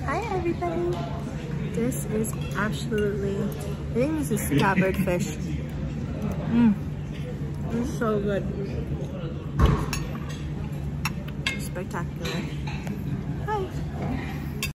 Hi everybody! This is absolutely, I think this is scabbard fish. It's so good. Spectacular.